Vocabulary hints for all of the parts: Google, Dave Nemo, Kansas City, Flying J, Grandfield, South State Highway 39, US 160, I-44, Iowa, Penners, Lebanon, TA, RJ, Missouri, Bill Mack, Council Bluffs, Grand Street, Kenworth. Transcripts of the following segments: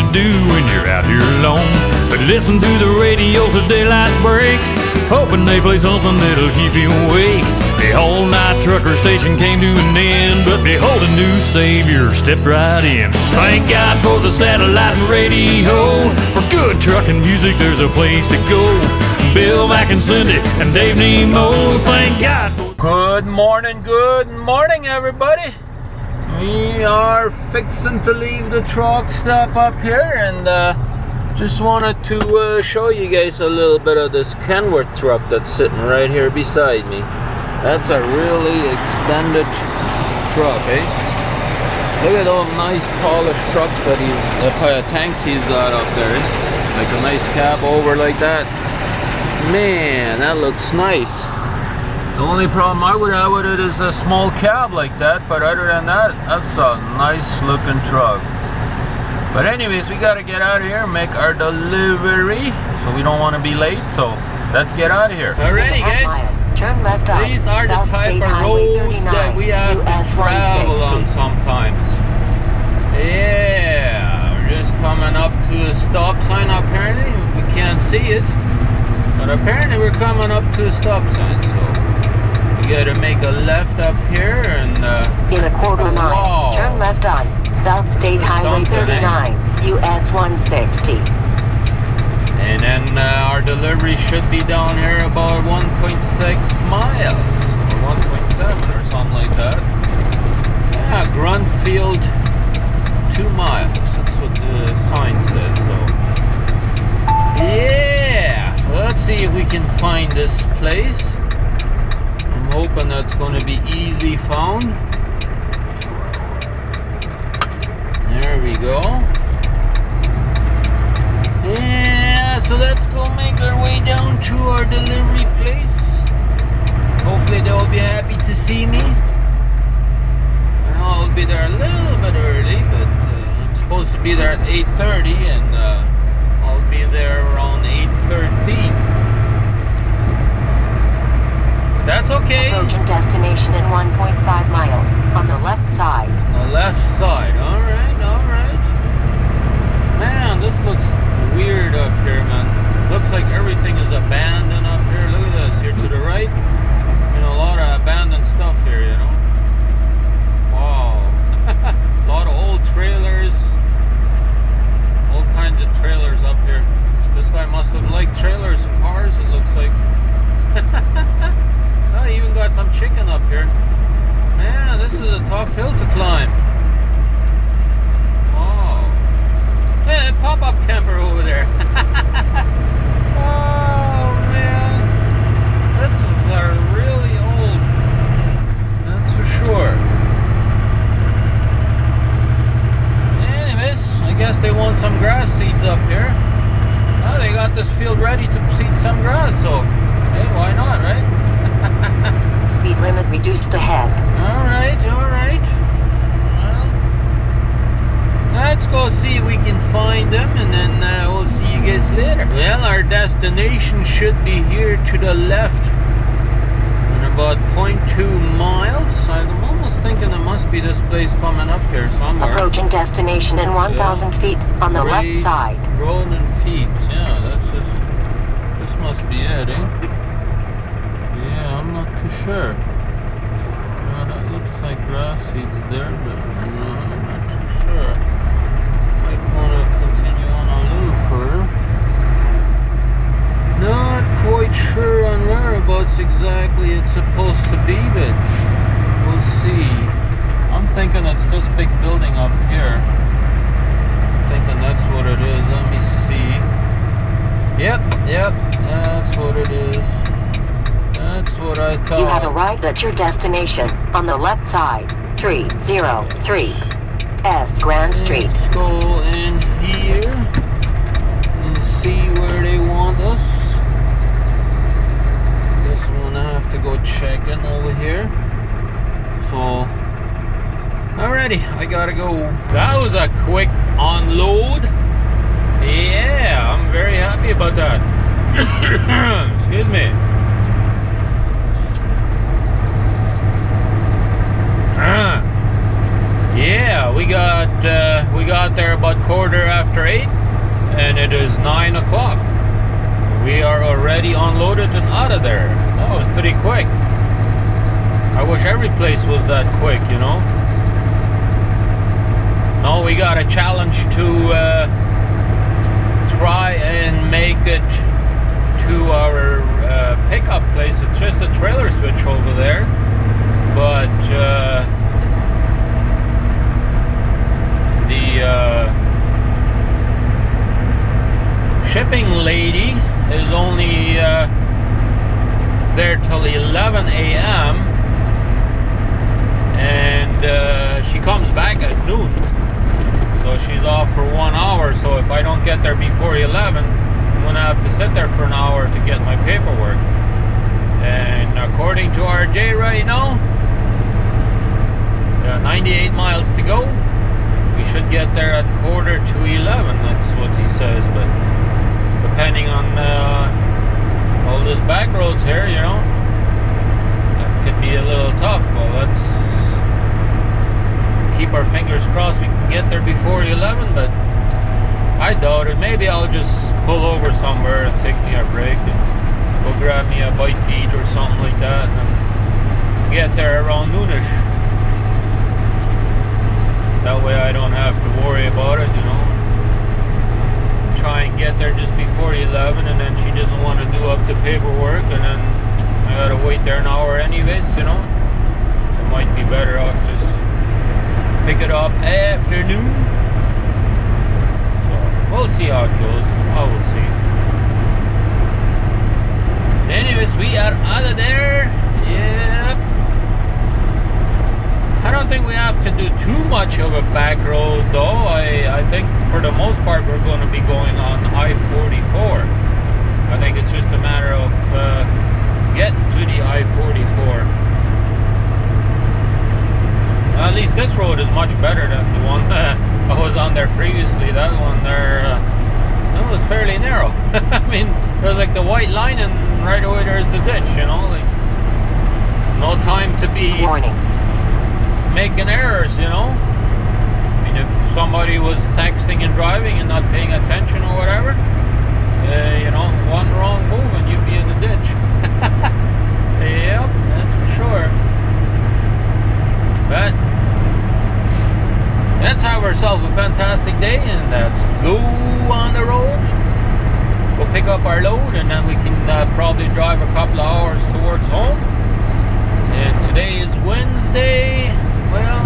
to do when you're out here alone, but listen to the radio till daylight breaks, hoping they play something that'll keep you awake. The whole night trucker station came to an end, but behold, a new savior stepped right in. Thank God for the satellite and radio. For good trucking music, there's a place to go. Bill Mack and Cindy and Dave Nemo, thank God for... good morning, everybody. We are fixing to leave the truck stop up here, and just wanted to show you guys a little bit of this Kenworth truck that's sitting right here beside me. That's a really extended truck, eh? Look at all nice polished trucks that tanks he's got up there, eh? Like a nice cab over like that. Man, that looks nice. The only problem I would have with it is a small cab like that, but other than that, that's a nice looking truck. But anyways, we gotta get out of here, make our delivery, so we don't want to be late, so let's get out of here. Alrighty guys, turn left on these are South the type State of roads that we have US to travel on sometimes. Yeah, we're just coming up to a stop sign, apparently. We can't see it, but apparently we're coming up to a stop sign, so gotta make a left up here and in a quarter mile, turn left on South State Highway 39, US 160. And then our delivery should be down here about 1.6 miles or 1.7 or something like that. Yeah, Grandfield, 2 miles. That's what the sign said. So yeah, so let's see if we can find this place. I'm hoping that's going to be easy found. There we go. Yeah, so let's go make our way down to our delivery place. Hopefully they'll be happy to see me. I'll be there a little bit early, but I'm supposed to be there at 8:30, and I'll be there around 8:13. That's okay. Approaching destination in 1.5 miles on the left side. On the left side. Alright, alright. Man, this looks weird up here, man. Looks like everything is abandoned up here. Look at this. Here to the right. You know, a lot of abandoned stuff here, you know. Wow. A lot of old trailers. All kinds of trailers up here. This guy must have liked trailers and cars, it looks like. I even got some chicken up here. Man, this is a tough hill to climb. Wow. Hey, pop-up camper over there. Oh, man. This is really old. That's for sure. Anyways, I guess they want some grass seeds up here. Well, they got this field ready to seed some grass, so hey, why not, right? Speed limit reduced ahead. Alright, alright. Well, let's go see if we can find them, and then we'll see you guys later. Well, our destination should be here to the left in about 0.2 miles. I'm almost thinking there must be this place coming up here somewhere. Approaching destination in 1,000 feet on the left side. Rolling feet. Yeah, that's just... this must be it, eh? I'm not too sure. Well, that looks like grass seeds there, but no, I'm not too sure. Might want to continue on a little further. Not quite sure on whereabouts exactly it's supposed to be, but we'll see. I'm thinking it's this big building up here. I'm thinking that's what it is. Let me see. Yep, yep, that's what it is. That's what I thought. You have arrived at your destination on the left side, 303 S Grand Street. Let's go in here and see where they want us. This one I have to go check in over here. So, alrighty, I gotta go. That was a quick unload. Yeah, I'm very happy about that. Excuse me. Yeah, we got there about quarter quarter after 8 and it is 9 o'clock. We are already unloaded and out of there. That was pretty quick. I wish every place was that quick, you know. Now we got a challenge to try and make it to our pickup place. It's just a trailer switch over there, but the shipping lady is only there till 11 a.m. and she comes back at noon, so she's off for 1 hour. So if I don't get there before 11, I'm gonna have to sit there for an hour to get my paperwork. And according to RJ right now, 98 miles to go. We should get there at quarter to 11, that's what he says, but depending on all this back roads here, you know, that could be a little tough. Well, let's keep our fingers crossed we can get there before 11, but I doubt it. Maybe I'll just pull over somewhere and take me a break and go grab me a bite to eat or something like that, and get there around noonish. That way I don't have to worry about it, you know. Try and get there just before 11, and then she doesn't want to do up the paperwork, and then I gotta wait there an hour anyways, you know. It might be better off just pick it up afternoon. So we'll see how it goes. I will see. Anyways, we are out of there. Yep. I don't think we have to do too much of a back road though. I think for the most part we're going to be going on I-44. I think it's just a matter of getting to the I-44. At least this road is much better than the one that I was on there previously. That one there, that was fairly narrow. I mean, there's like the white line and right away there's the ditch, you know, like no time to be making errors, you know. I mean, if somebody was texting and driving and not paying attention or whatever, you know, one wrong move and you'd be in the ditch. Yep, that's for sure. But let's have ourselves a fantastic day and let's go on the road. We'll pick up our load and then we can probably drive a couple of hours towards home. And today is Wednesday. Well,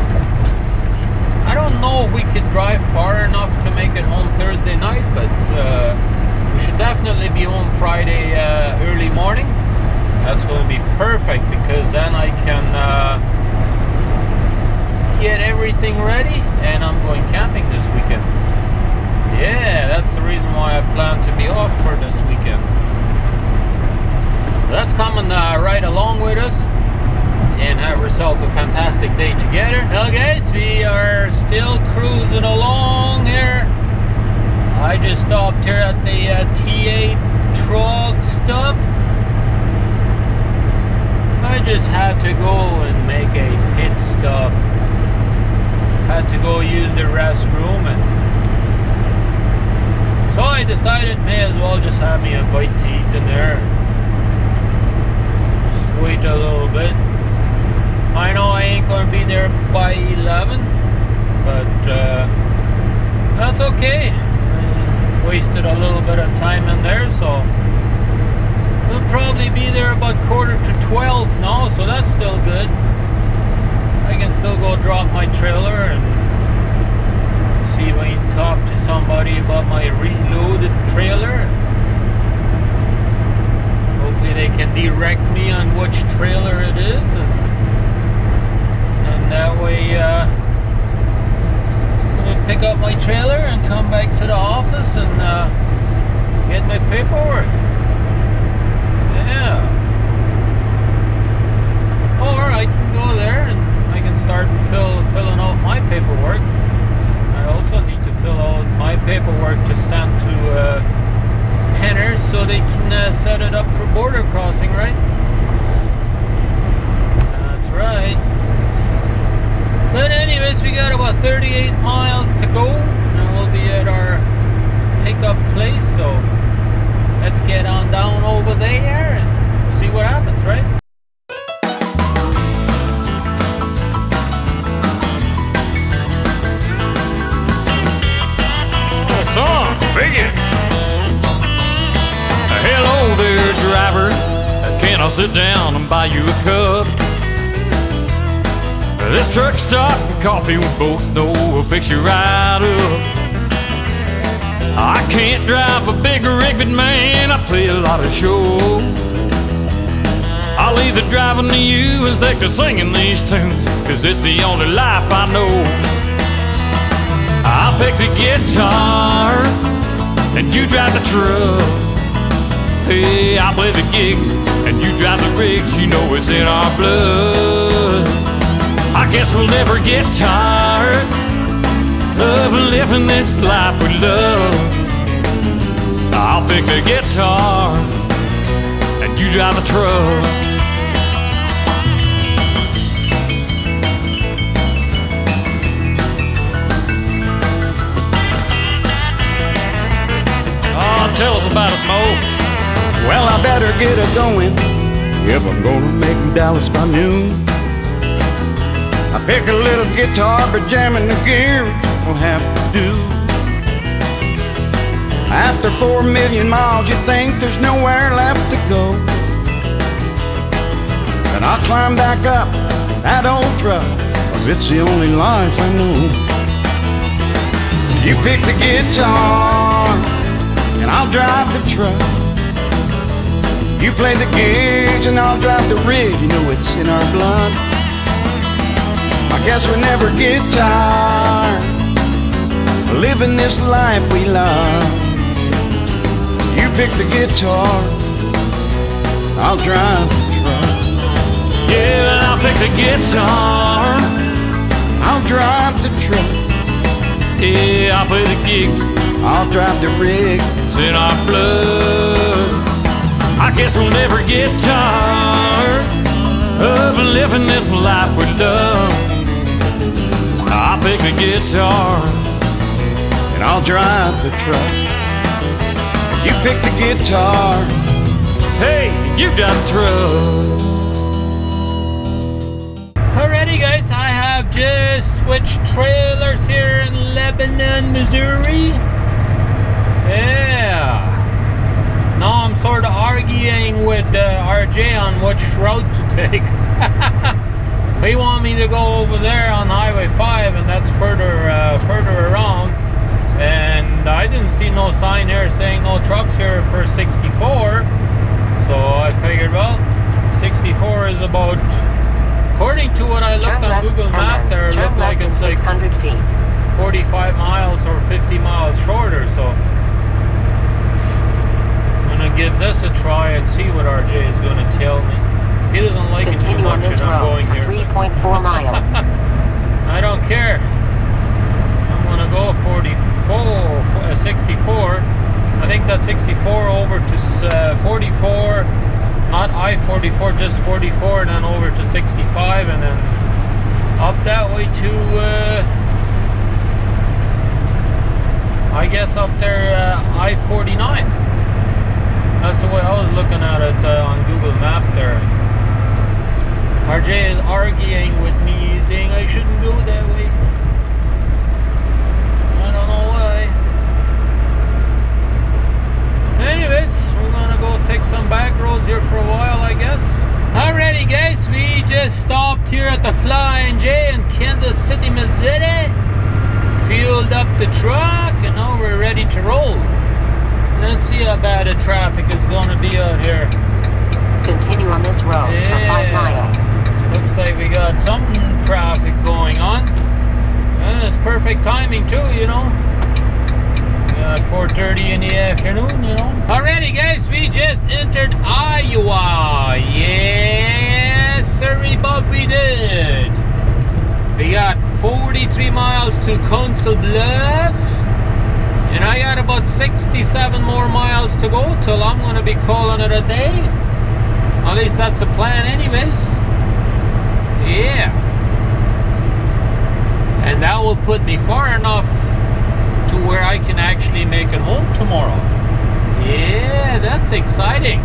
I don't know if we could drive far enough to make it home Thursday night, but we should definitely be home Friday early morning. That's going to be perfect because then I can get everything ready, and I'm going camping this weekend. Yeah, that's the reason why I plan to be off for this weekend. That's coming right along with us. And have yourself a fantastic day together. Well guys, we are still cruising along here. I just stopped here at the TA truck stop. I just had to go and make a pit stop. Had to go use the restroom, and so I decided may as well just have me a bite to eat in there. Just wait a little bit. I know I ain't gonna be there by 11, but that's okay. I wasted a little bit of time in there, so we'll probably be there about quarter to 12 now, so that's still good. I can still go drop my trailer and see if I can talk to somebody about my reloaded trailer. Hopefully they can direct me on which trailer it is. And that way, I'm gonna pick up my trailer and come back to the office and get my paperwork. Yeah. Or I can go there and I can start filling out my paperwork. I also need to fill out my paperwork to send to Penners so they can set it up for border crossing, right? That's right. But anyways, we got about 38 miles to go. we'll be at our pickup place, so let's get on down over there and see what happens, right? Song, begin. Hello there, driver. Can I sit down and buy you a cup? This truck stop and coffee we both know will fix you right up. I can't drive a big rig, but man, I play a lot of shows. I'll leave the driving to you and stick to singing these tunes, cause it's the only life I know. I'll pick the guitar and you drive the truck. Hey, I'll play the gigs and you drive the rigs. You know it's in our blood. I guess we'll never get tired of living this life we love. I'll pick the guitar and you drive the truck. Tell us about it, Mo. Well, I better get a going if I'm gonna make Dallas by noon. I pick a little guitar, but jamming the gears won't have to do. After 4 million miles, you think there's nowhere left to go. And I'll climb back up that old truck, cause it's the only life I know. So you pick the guitar and I'll drive the truck. You play the gigs and I'll drive the rig. You know it's in our blood. I guess we'll never get tired living this life we love. You pick the guitar, I'll drive the truck. Yeah, and I'll pick the guitar, I'll drive the truck. Yeah, I'll play the gigs, I'll drive the rig. It's in our blood. I guess we'll never get tired of living this life we love. I'll pick the guitar and I'll drive the truck. You pick the guitar, hey, you drive the truck. Alrighty guys, I have just switched trailers here in Lebanon, Missouri. Yeah, now I'm sort of arguing with RJ on which road to take. He want me to go over there on Highway 5, and that's further around. And I didn't see no sign here saying no trucks here for 64. So I figured, well, 64 is about, according to what I looked on Google Map there, it looked like it's like 45 miles or 50 miles shorter. So give this a try and see what RJ is going to tell me. He doesn't like it too much that I'm going here. 3.4 miles. I don't care. I'm going to go 64. I think that's 64 over to 44, not I-44, just 44, and then over to 65, and then up that way to, I guess up there, I-49. That's the way I was looking at it on Google Map there. RJ is arguing with me, saying I shouldn't go that way. I don't know why. Anyways, we're gonna go take some back roads here for a while, I guess. Alrighty guys, we just stopped here at the Flying J in Kansas City, Missouri. Fueled up the truck and now we're ready to roll. Let's see how bad the traffic is going to be out here. Continue on this road for 5 miles. Looks like we got some traffic going on. And it's perfect timing too, you know. We got 4:30 in the afternoon, you know. Alrighty guys, we just entered Iowa. Yes, sorry, but we did. We got 43 miles to Council Bluffs. And I got about 67 more miles to go till I'm going to be calling it a day. At least that's the plan anyways. Yeah. And that will put me far enough to where I can actually make it home tomorrow. Yeah, that's exciting.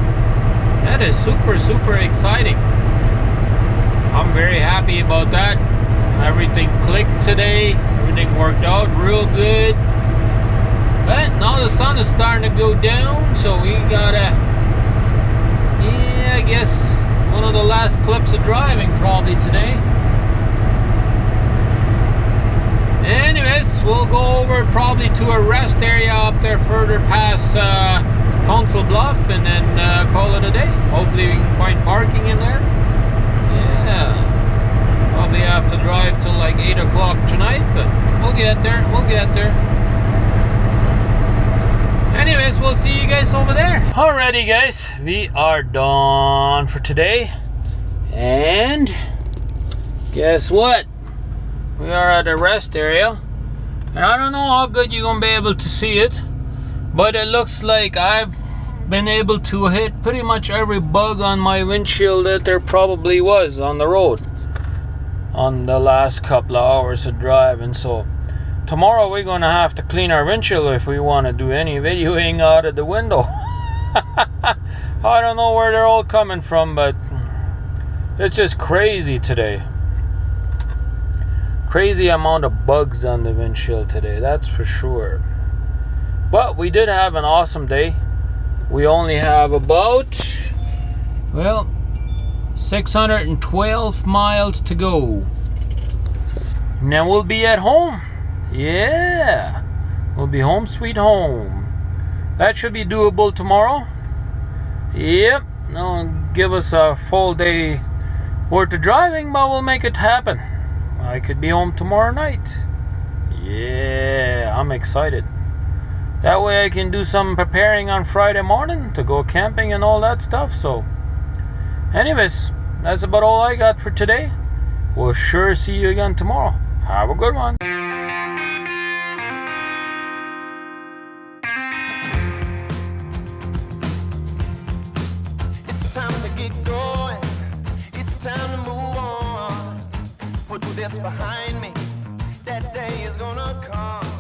That is super exciting. I'm very happy about that. Everything clicked today. Everything worked out real good. But now the sun is starting to go down, so we gotta, yeah, I guess one of the last clips of driving probably today. Anyways, we'll go over probably to a rest area up there further past Council Bluff, and then call it a day. Hopefully we can find parking in there. Yeah, probably have to drive till like 8 o'clock tonight, but we'll get there, we'll get there. Anyways, we'll see you guys over there. Alrighty guys, we are done for today. And guess what? We are at a rest area, and I don't know how good you're gonna be able to see it, but it looks like I've been able to hit pretty much every bug on my windshield that there probably was on the road on the last couple of hours of driving. So tomorrow we're gonna have to clean our windshield if we want to do any videoing out of the window. I don't know where they're all coming from, but it's just crazy today. Crazy amount of bugs on the windshield today, that's for sure. But we did have an awesome day. We only have about, well, 612 miles to go. Now we'll be at home. Yeah, we'll be home sweet home. That should be doable tomorrow. Yep, that'll give us a full day worth of driving, but we'll make it happen. I could be home tomorrow night. Yeah, I'm excited. That way I can do some preparing on Friday morning to go camping and all that stuff. So anyways, that's about all I got for today. We'll sure see you again tomorrow. Have a good one. It's time to get going. It's time to move on. Put this behind me. That day is gonna come.